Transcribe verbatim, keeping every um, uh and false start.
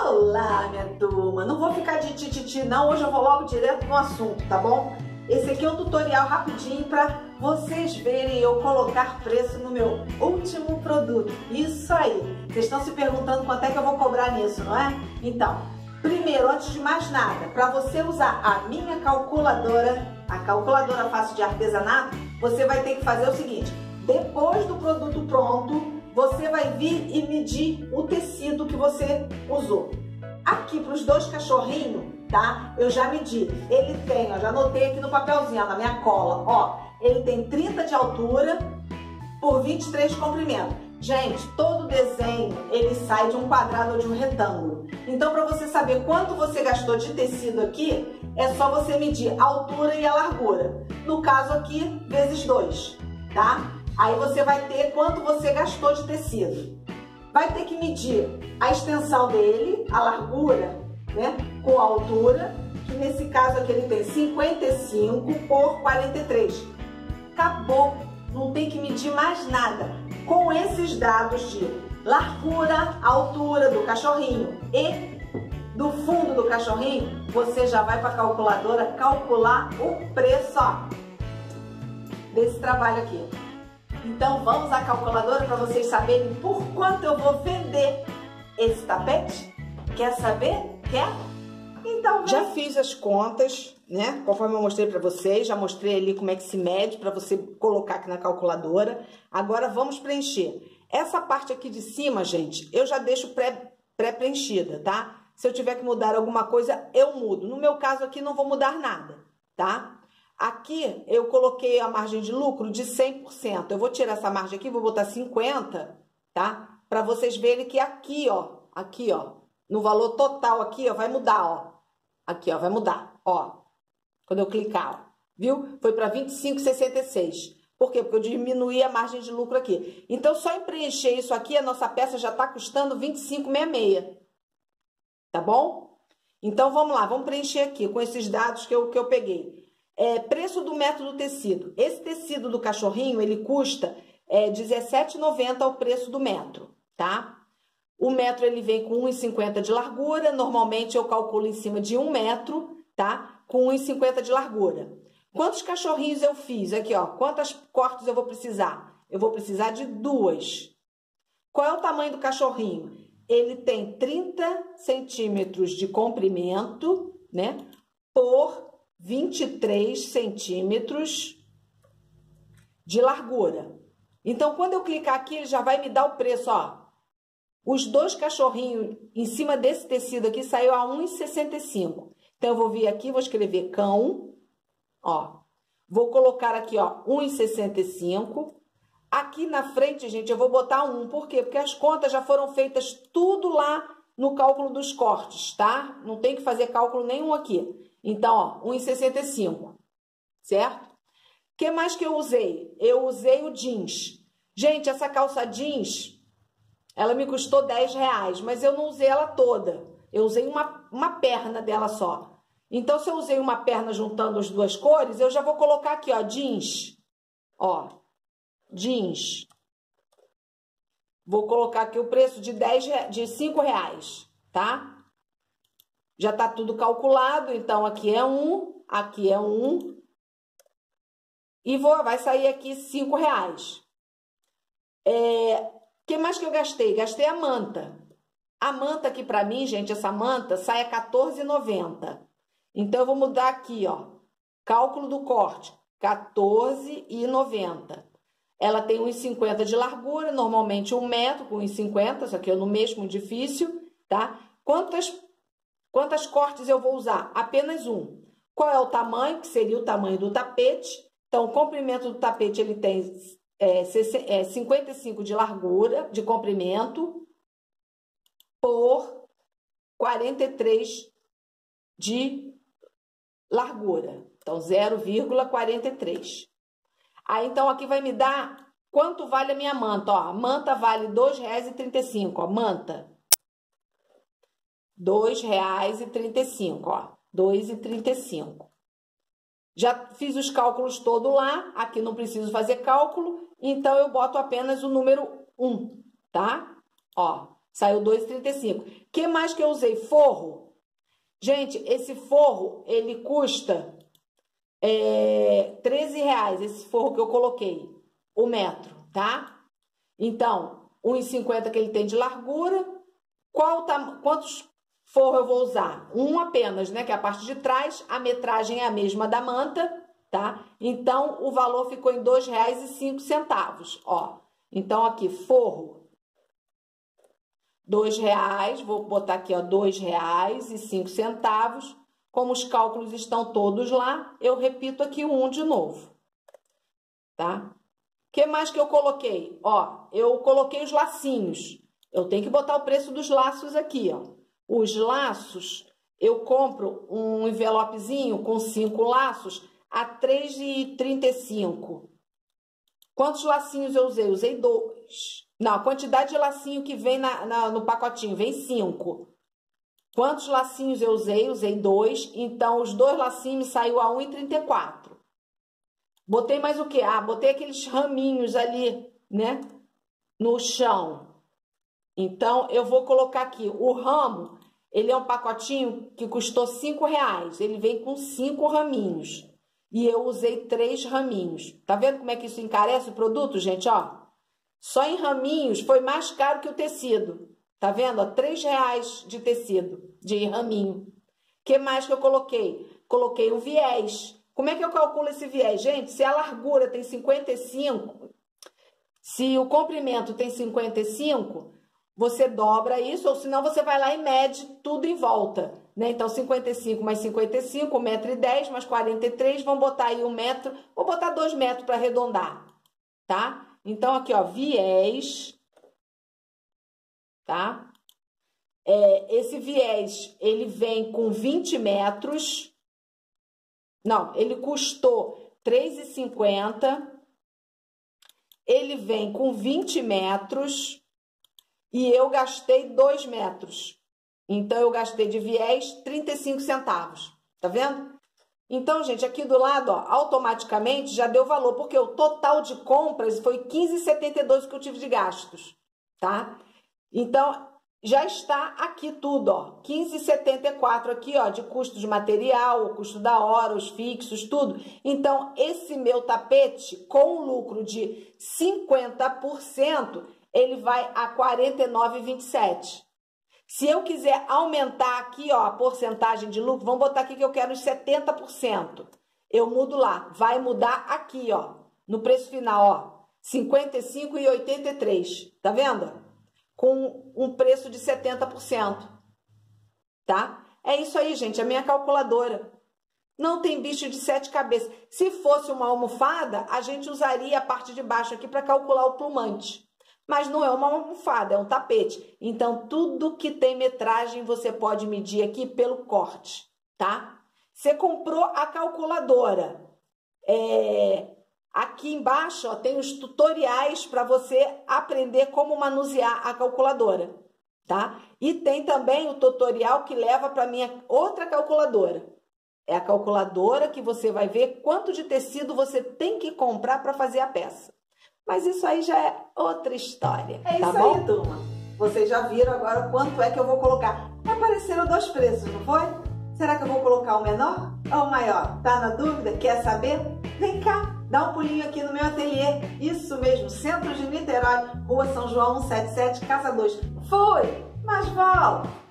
Olá, minha turma! Não vou ficar de tititi não, hoje eu vou logo direto no assunto, tá bom? Esse aqui é um tutorial rapidinho para vocês verem eu colocar preço no meu último produto. Isso aí! Vocês estão se perguntando quanto é que eu vou cobrar nisso, não é? Então, primeiro, antes de mais nada, para você usar a minha calculadora, a calculadora fácil de artesanato, você vai ter que fazer o seguinte: depois do produto pronto, você vai vir e medir o tecido que você usou. Aqui para os dois cachorrinhos, tá? Eu já medi. Ele tem, ó, já anotei aqui no papelzinho, ó, na minha cola, ó. Ele tem trinta de altura por vinte e três de comprimento. Gente, todo desenho ele sai de um quadrado ou de um retângulo. Então, para você saber quanto você gastou de tecido aqui, é só você medir a altura e a largura. No caso aqui, vezes dois, tá? Aí você vai ter quanto você gastou de tecido. Vai ter que medir a extensão dele, a largura, né, com a altura, que nesse caso aqui ele tem cinquenta e cinco por quarenta e três. Acabou, não tem que medir mais nada. Com esses dados de largura, altura do cachorrinho e do fundo do cachorrinho, você já vai para a calculadora calcular o preço, ó, desse trabalho aqui. Então vamos à calculadora para vocês saberem por quanto eu vou vender esse tapete. Quer saber? Quer? Então vem. Já fiz as contas, né? Conforme eu mostrei para vocês, já mostrei ali como é que se mede para você colocar aqui na calculadora. Agora vamos preencher. Essa parte aqui de cima, gente, eu já deixo pré, pré-preenchida, tá? Se eu tiver que mudar alguma coisa, eu mudo. No meu caso aqui não vou mudar nada, tá? Aqui eu coloquei a margem de lucro de cem por cento. Eu vou tirar essa margem aqui, vou botar cinquenta, tá? Para vocês verem que aqui, ó, aqui, ó, no valor total aqui, ó, vai mudar, ó. Aqui, ó, vai mudar, ó. Quando eu clicar, ó, viu? Foi para vinte e cinco reais e sessenta e seis centavos. Por quê? Porque eu diminuí a margem de lucro aqui. Então, só em preencher isso aqui, a nossa peça já tá custando vinte e cinco reais e sessenta e seis centavos. Tá bom? Então, vamos lá, vamos preencher aqui com esses dados que eu, que eu peguei. É, preço do metro do tecido. Esse tecido do cachorrinho, ele custa é, dezessete reais e noventa centavos o preço do metro, tá? O metro, ele vem com um e cinquenta de largura. Normalmente, eu calculo em cima de um metro, tá? Com um e cinquenta de largura. Quantos cachorrinhos eu fiz? Aqui, ó. Quantas cortes eu vou precisar? Eu vou precisar de duas. Qual é o tamanho do cachorrinho? Ele tem trinta centímetros de comprimento, né? Por vinte e três centímetros de largura. Então, quando eu clicar aqui, ele já vai me dar o preço, ó. Os dois cachorrinhos em cima desse tecido aqui saiu a um real e sessenta e cinco centavos. Então, eu vou vir aqui, vou escrever cão, ó. Vou colocar aqui, ó, um real e sessenta e cinco centavos. Aqui na frente, gente, eu vou botar um. Por quê? Porque as contas já foram feitas tudo lá no cálculo dos cortes, tá? Não tem que fazer cálculo nenhum aqui. Então, ó, um real e sessenta e cinco centavos, certo? O que mais que eu usei? Eu usei o jeans. Gente, essa calça jeans, ela me custou dez reais, mas eu não usei ela toda. Eu usei uma, uma perna dela só. Então, se eu usei uma perna juntando as duas cores, eu já vou colocar aqui, ó, jeans. Ó, jeans. Vou colocar aqui o preço de, dez, de cinco reais, tá? Já tá tudo calculado, então aqui é um, aqui é um. E vou, vai sair aqui cinco reais. É, que mais que eu gastei? Gastei a manta. A manta aqui pra mim, gente, essa manta sai a quatorze reais e noventa centavos. Então, eu vou mudar aqui, ó. Cálculo do corte, quatorze reais e noventa centavos. Ela tem um e cinquenta de largura, normalmente um metro com um e cinquenta, só que eu no mesmo difícil, tá? Quantas... Quantas cortes eu vou usar? Apenas um. Qual é o tamanho? Que seria o tamanho do tapete. Então, o comprimento do tapete ele tem é, cinquenta e cinco de largura, de comprimento, por quarenta e três de largura. Então, zero vírgula quarenta e três. Aí, então, aqui vai me dar quanto vale a minha manta. Ó, a manta vale dois reais e trinta e cinco centavos, ó, manta. dois reais e trinta e cinco centavos, ó, dois reais e trinta e cinco centavos. Já fiz os cálculos todo lá, aqui não preciso fazer cálculo, então eu boto apenas o número um, tá? Ó, Saiu dois e trinta e cinco. Que mais que eu usei? Forro. Gente, esse forro, ele custa é, treze reais, esse forro que eu coloquei, o metro, tá? Então, um e cinquenta que ele tem de largura. Qual tam... Quantos forros eu vou usar? Um apenas, né? Que é a parte de trás. A metragem é a mesma da manta, tá? Então, o valor ficou em dois reais e cinco centavos, ó. Então, aqui, forro, dois reais. Vou botar aqui, ó, dois reais e cinco centavos. Como os cálculos estão todos lá, eu repito aqui o um de novo, tá? O que mais que eu coloquei? Ó, eu coloquei os lacinhos. Eu tenho que botar o preço dos laços aqui, ó. Os laços, eu compro um envelopezinho com cinco laços a três reais e trinta e cinco. Quantos lacinhos eu usei? Usei dois. Não, a quantidade de lacinho que vem na, na, no pacotinho, vem cinco. Quantos lacinhos eu usei? Usei dois. Então, os dois lacinhos me saiu a um real e trinta e quatro centavos. Botei mais o quê? Ah, botei aqueles raminhos ali, né? No chão. Então, eu vou colocar aqui. O ramo, ele é um pacotinho que custou cinco reais. Ele vem com cinco raminhos. E eu usei três raminhos. Tá vendo como é que isso encarece o produto, gente? Ó, só em raminhos foi mais caro que o tecido. Tá vendo? Ó, três reais de tecido, de raminho. O que mais que eu coloquei? Coloquei o viés. Como é que eu calculo esse viés? Gente, se a largura tem cinquenta e cinco, se o comprimento tem cinquenta e cinco, você dobra isso, ou senão você vai lá e mede tudo em volta, né? Então, cinquenta e cinco mais cinquenta e cinco, um metro e dez mais quarenta e três, vamos botar aí um metro, vou botar dois metros para arredondar, tá? Então, aqui, ó, viés, tá? É, esse viés, ele vem com vinte metros... Não, ele custou três reais e cinquenta centavos, ele vem com vinte metros e eu gastei dois metros. Então, eu gastei de viés trinta e cinco centavos, tá vendo? Então, gente, aqui do lado, ó, automaticamente já deu valor, porque o total de compras foi quinze reais e setenta e dois centavos que eu tive de gastos, tá? Então, já está aqui tudo, ó, quinze reais e setenta e quatro centavos aqui, ó, de custo de material, o custo da hora, os fixos, tudo. Então, esse meu tapete, com um lucro de cinquenta por cento, ele vai a quarenta e nove reais e vinte e sete centavos. Se eu quiser aumentar aqui, ó, a porcentagem de lucro, vamos botar aqui que eu quero os setenta por cento. Eu mudo lá, vai mudar aqui, ó, no preço final, ó, cinquenta e cinco reais e oitenta e três centavos, tá vendo? Com um preço de setenta por cento, tá? É isso aí, gente, a minha calculadora. Não tem bicho de sete cabeças. Se fosse uma almofada, a gente usaria a parte de baixo aqui para calcular o plumante. Mas não é uma almofada, é um tapete. Então, tudo que tem metragem, você pode medir aqui pelo corte, tá? Você comprou a calculadora. É... Aqui embaixo, ó, tem os tutoriais para você aprender como manusear a calculadora, tá? E tem também o tutorial que leva para minha outra calculadora. É a calculadora que você vai ver quanto de tecido você tem que comprar para fazer a peça. Mas isso aí já é outra história, tá bom? É isso aí, turma. Vocês já viram agora quanto é que eu vou colocar. Apareceram dois preços, não foi? Será que eu vou colocar o menor ou o maior? Tá na dúvida? Quer saber? Vem cá! Dá um pulinho aqui no meu ateliê, isso mesmo, centro de Niterói, rua São João cento e setenta e sete, casa dois. Fui, mas volta!